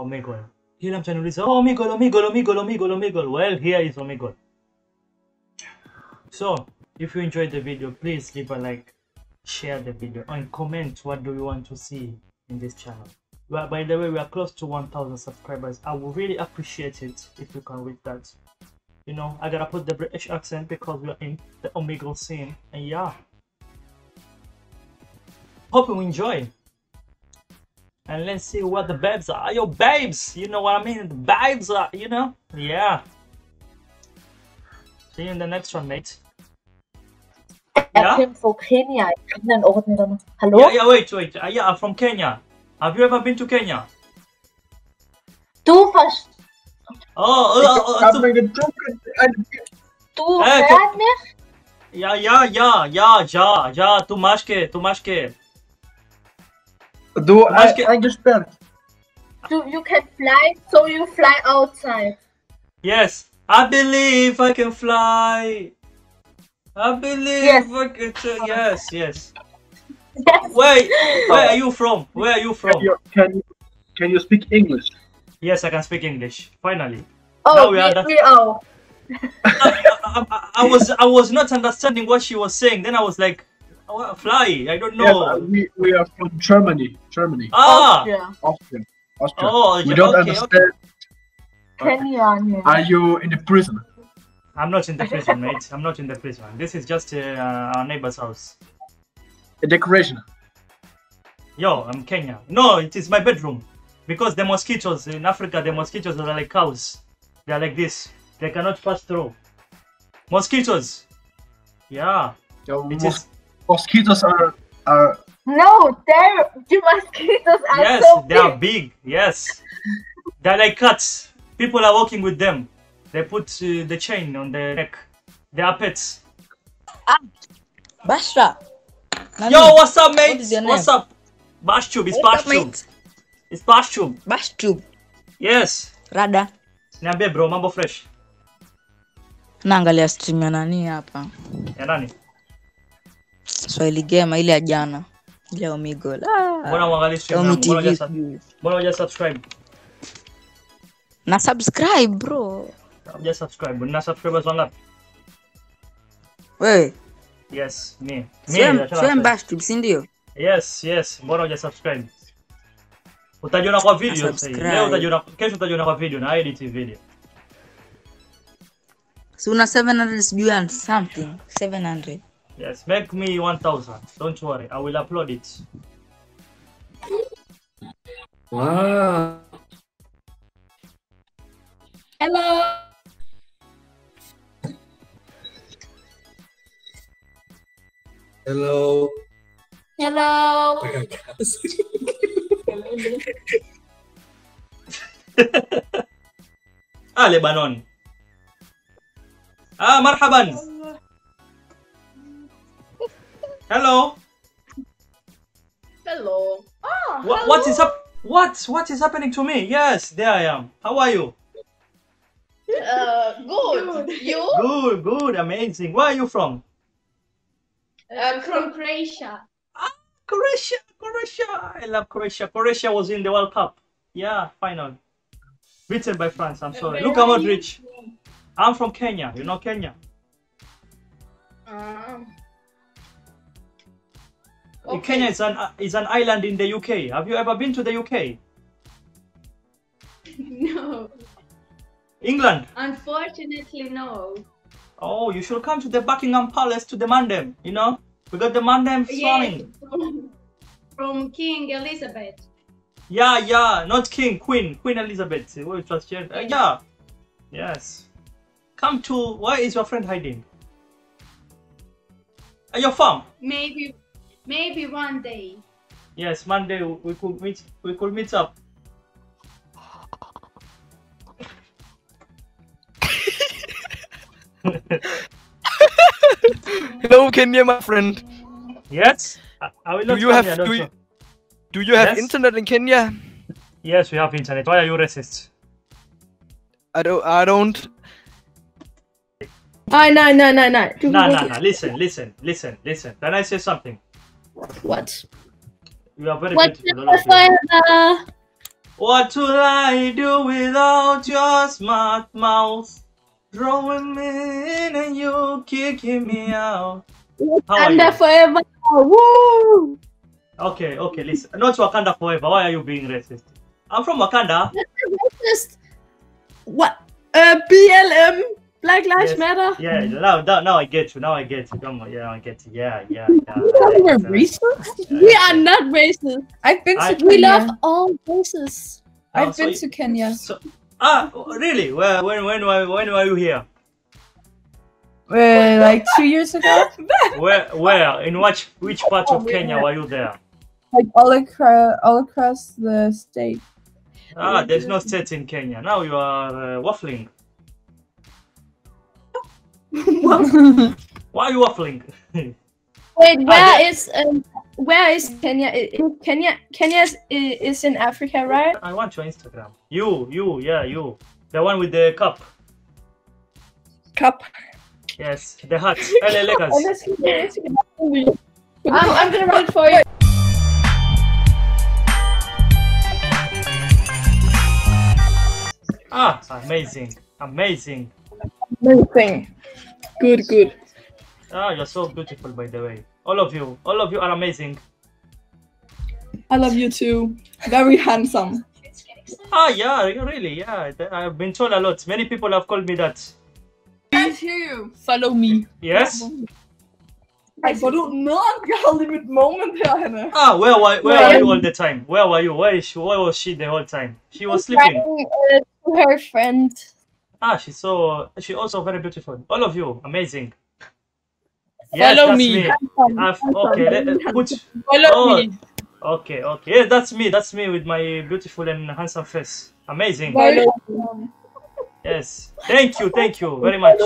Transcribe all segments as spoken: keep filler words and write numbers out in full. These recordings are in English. Omegle. Here I'm trying to say, oh, Omegle, Omegle, Omegle, Omegle, Omegle. Well, here is Omegle. So, if you enjoyed the video, please leave a like, share the video, and comment what do you want to see in this channel. Well, by the way, we are close to one thousand subscribers. I would really appreciate it if you can reach that. You know, I gotta put the British accent because we are in the Omegle scene. And yeah, hope you enjoy. And let's see what the babes are. Yo, babes, you know what I mean? The babes are, you know? Yeah. See you in the next one, mate. Yeah? I'm from Kenya. Hello? Yeah, yeah, wait, wait. Uh, yeah, I'm from Kenya. Have you ever been to Kenya? Too fast. Oh, uh, uh, too fast. Yeah, yeah, yeah, yeah, yeah, yeah. Too much, too much. Do I understand? You, you can fly, so you fly outside. Yes, I believe I can fly. I believe yes. I can. Yes, yes. Yes. Wait, where are you from? Where are you from? Can you, can you, can you speak English? Yes, I can speak English. Finally. Oh, now we we, are we are. I, I, I was I was not understanding what she was saying. Then I was like. Fly, I don't know. Yes, we, we are from Germany. Germany. Ah! Austria. Austria. Austria. Oh, we don't okay, understand. Okay. Kenya. Are you in the prison? I'm not in the prison, mate. I'm not in the prison. This is just uh, our neighbor's house. A decoration. Yo, I'm Kenya. No, it is my bedroom. Because the mosquitoes in Africa, the mosquitoes are like cows. They are like this. They cannot pass through. Mosquitoes. Yeah. Yo, it is. Mosquitoes are, are... No, they're... The mosquitoes are yes, so big. Yes, they are big. Yes. They're like cats. People are walking with them. They put uh, the chain on their neck. They are pets. Ah, Bashra. Nani. Yo, what's up, mate? What is your name? What's up? Bashtub. It's Bashtub. It's Bashtub. Bashtub. Yes. Rada. Niambie bro, mambo fresh. Naangalia stream ya nani hapa. Ya nani? Swahili game ile ya jana ile ya Omegle. Mbona uangalie stream? Mbona uja subscribe? Na subscribe bro. Uja subscribe. Na subscribers wangapi? Wewe. Yes, me. Me. Swem Bashtub, si ndio? Yes, yes. Mbona uja subscribe? Utajiona kwa video sasa. Leo utajiona, kesho utajiona kwa video na edit video. So una seven hundred sijui and something. seven hundred. Yes, make me one thousand. Don't worry, I will upload it. Wow. Hello. Hello. Hello. Ah, Lebanon. Ah, marhaban. Hello. Hello. Ah, what, hello. What is up? What? What is happening to me? Yes, there I am. How are you? Uh, good. Good. You? Good, good, amazing. Where are you from? I'm from Croatia. Ah, Croatia, Croatia. I love Croatia. Croatia was in the World Cup. Yeah, final. Beaten by France. I'm sorry. Where Look how rich. I'm from Kenya. You know Kenya. Um. Okay. Kenya is an uh, is an island in the U K. Have you ever been to the U K? No. England? Unfortunately, no. Oh, you should come to the Buckingham Palace to demand them. You know, we got the mandem swarming. Yes, from, from King Elizabeth. Yeah, yeah, not King, Queen, Queen Elizabeth. We trust you. Uh, yeah, yes. Come to. Where is your friend hiding? Uh, your farm? Maybe. Maybe one day. Yes, one day we could meet. We could meet up. Hello, Kenya, my friend. Yes, I, I will not. Do you Kenya, have do you, do you have yes? internet in Kenya? Yes, we have internet. Why are you racist? I don't. I don't. Oh, no, no, no, no. No, no, no. Listen, listen, listen, listen. Can I say something? What? You are very beautiful. What will I do without your smart mouth? Drawing me in and you kicking me out. Wakanda forever. Woo! Okay, okay, listen. Not Wakanda forever. Why are you being racist? I'm from Wakanda. Racist? What? Uh, B L M? Black Lives yes. Matter? Yeah, now, now I get you. Now I get you. Come on, yeah, I get you. Yeah, yeah, yeah. We are racist? We are not racist. I've been to We love all races. Oh, I've so been to you, Kenya. So, ah, really? Well, when, when, when, when were you here? Well, like two years ago. Where? Where? In which which part of Kenya were you there? Like all across, all across the state. Ah, there's no state in Kenya. Now you are uh, waffling. Why are you waffling? Wait, where is um, where is Kenya? Kenya, Kenya is, is in Africa, right? I want your Instagram. You, you, yeah, you, the one with the cup. Cup. Yes, the hat. L A Lakers. I'm, I'm gonna run for you. Ah, amazing, amazing. Amazing. Good, good. Ah, you're so beautiful, by the way. All of you, all of you are amazing. I love you too. Very handsome. Ah, yeah, really, yeah. I've been told a lot. Many people have called me that. I hear you. Follow me. Yes. I don't know. I'll leave it moment here, Hannah. Ah, where were where were you all the time? Where were you? Where is she? Where was she the whole time? She was sleeping. Uh, to her friend. Ah, she's so. She's also very beautiful. All of you, amazing. Yes, follow that's me. me. Okay, let, let, put, follow oh, me. Okay, okay. Yeah, that's me. That's me with my beautiful and handsome face. Amazing. Follow me. Yes. Thank you. Thank you very much.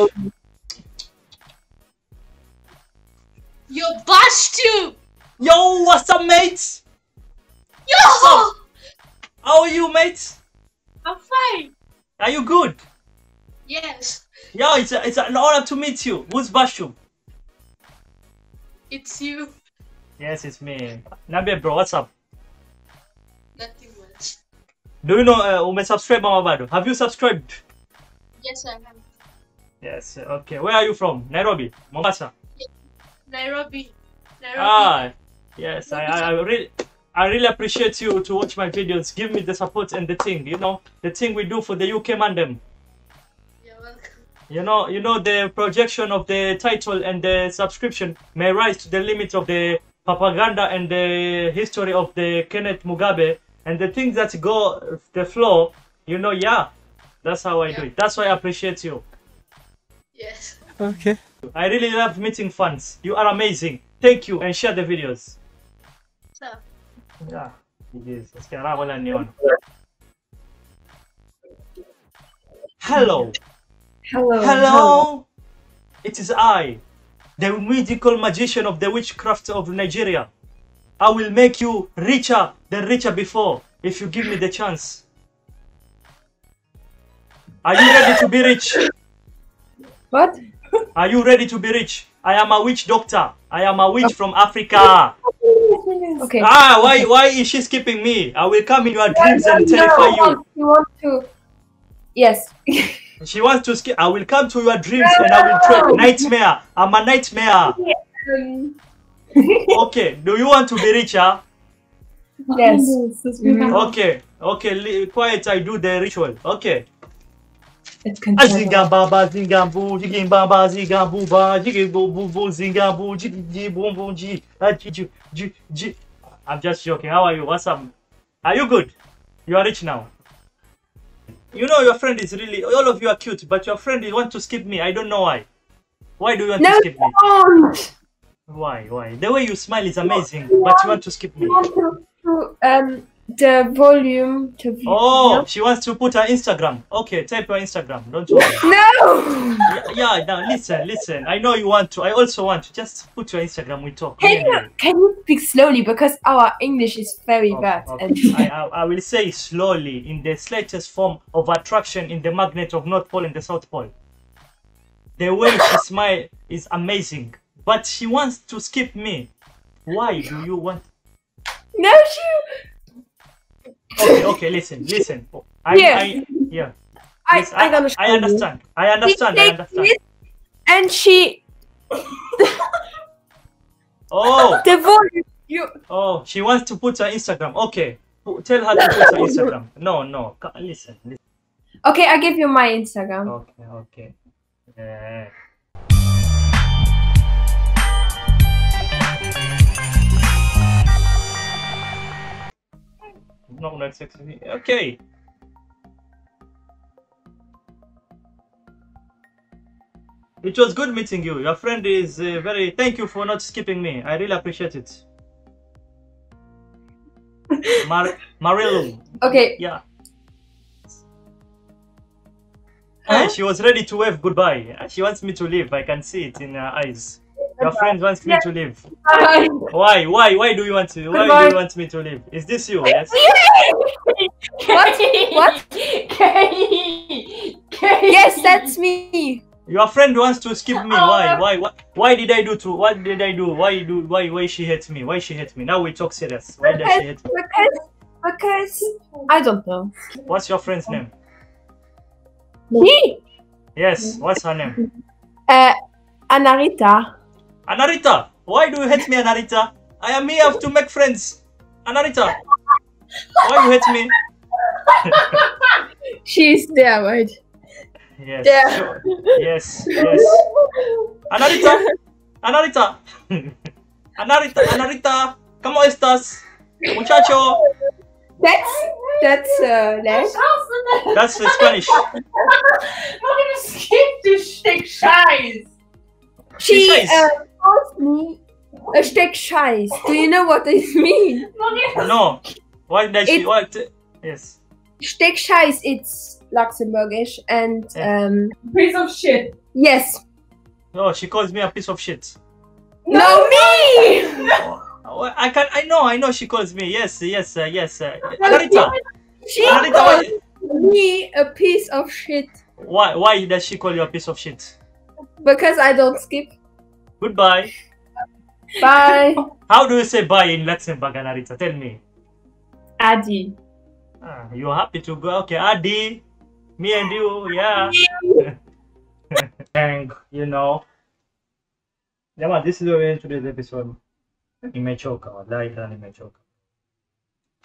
Yo, bashed you. Yo, what's up, mate? Yo. What's up? How are you, mate? I'm fine. Are you good? Yes. Yo, it's a, it's an honor to meet you. Who's bashed you? It's you. Yes, it's me. Nabe, bro, what's up? Nothing much. Do you know? Uh, ume subscribe, Mama Bado. Have you subscribed? Yes, I have. Yes, okay. Where are you from? Nairobi, Mombasa. Yeah. Nairobi. Nairobi. Ah, yes. I, I, I really, I really appreciate you to watch my videos. Give me the support and the thing, you know, the thing we do for the U K mandem. You're welcome. You know, you know the projection of the title and the subscription may rise to the limit of the propaganda and the history of the Kenneth Mugabe and the things that go the floor. You know, yeah. That's how I yeah. do it. That's why I appreciate you. Yes. Okay. I really love meeting fans. You are amazing. Thank you and share the videos. So. Yeah. It is. Hello. Hello. Hello. It is I, the magical magician of the witchcraft of Nigeria. I will make you richer than richer before if you give me the chance. Are you ready to be rich? What? Are you ready to be rich? I am a witch doctor. I am a witch from Africa. Okay. Ah, why why is she skipping me? I will come in your dreams and terrify you. You want to? Yes. She wants to skip. I will come to your dreams and I will trap nightmare. I'm a nightmare. Okay. Do you want to be richer? Yes. Okay. Okay. Quiet. I do the ritual. Okay. Zinga baba zinga boo jigin baba zinga boo ba jigin boo boo boo zinga boo jigin boom boom ji ji ji ji. I'm just joking. How are you? What's up? Are you good? You are rich now. You know your friend is really. All of you are cute, but your friend wants to skip me. I don't know why. Why do you want no, to skip me? Don't. Why? Why? The way you smile is amazing, no, but you want to skip me. To, to, um. The volume to view. Oh, no? She wants to put her Instagram. Okay, type your Instagram. Don't worry. No. Yeah, yeah. Now listen, listen. I know you want to. I also want to. Just put your Instagram. We talk. Can you anyway. Can you speak slowly because our English is very okay, bad. Okay. And I, I I will say slowly in the slightest form of attraction in the magnet of North Pole and the South Pole. The way she smiles is amazing, but she wants to skip me. Why do you want? No, she. Okay, okay, listen, listen. I, yeah. I, yeah. I, yes, I, I, I understand. You. I understand. I understand. And she. Oh. The voice. You. Oh, she wants to put her Instagram. Okay. Tell her to put her Instagram. No, no. Listen. listen. Okay, I give you my Instagram. Okay, okay. Yeah. No, not sexy. Okay. It was good meeting you. Your friend is uh, very. Thank you for not skipping me. I really appreciate it. Mar Marillo. Okay. Yeah. Huh? She was ready to wave goodbye. She wants me to leave. I can see it in her eyes. Your friend wants me yeah. to leave. Bye. Why? Why? Why do you want to? Why Bye. do you want me to leave? Is this you? Yes. What? What? Yes, that's me. Your friend wants to skip me. Why? Why? Why? Why did I do to? What did I do? Why do? Why? Why she hates me? Why she hates me? Now we talk serious. Why does she hate me? Because, because I don't know. What's your friend's name? Me? Yes, what's her name? Uh, Anarita. Anarita? Why do you hate me, Anarita? I am here to make friends. Anarita, why do you hate me? She's there, right? Yes. Yeah. Sure. Yes, yes. Anarita! Anarita! Anarita, Anarita! Como estas? Muchacho! That's that's uh, that's that's uh, Spanish. We're gonna skip to Steckscheis. She uh, calls me a Steckscheis. Do you know what it means? No. Why does she? What? Yes. Steckscheis. It's Luxembourgish and yeah. um. Piece of shit. Yes. No, she calls me a piece of shit. No, no me. No. I can. I know. I know. She calls me. Yes. Yes. Uh, yes. Uh, Anarita. She Anarita, calls why? me a piece of shit. Why? Why does she call you a piece of shit? Because I don't skip. Goodbye. Bye. How do you say bye in Luxembourg, Anarita? Tell me. Adi. Ah, you're happy to go. Okay, Adi. Me and you. Yeah. And you know. Yeah, this is the way to this episode. It may choke or die, it may choke.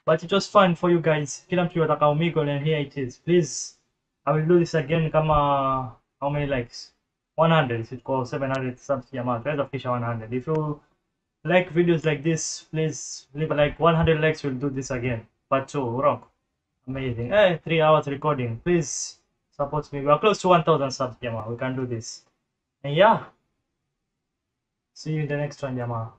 But it was fun for you guys. Kila mtu wataka Omegle and here it is. Please, I will do this again. Kama how many likes? one hundred. It goes seven hundred subs. Let's fish one hundred. If you like videos like this, please leave a like. one hundred likes, we'll do this again. Part two, rock. Amazing. Hey, three hours recording. Please support me. We are close to one thousand subs. We can do this. And yeah, see you in the next one, Yama.